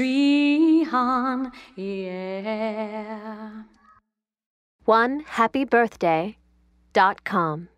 Srihaan, yeah. 1happybirthday.com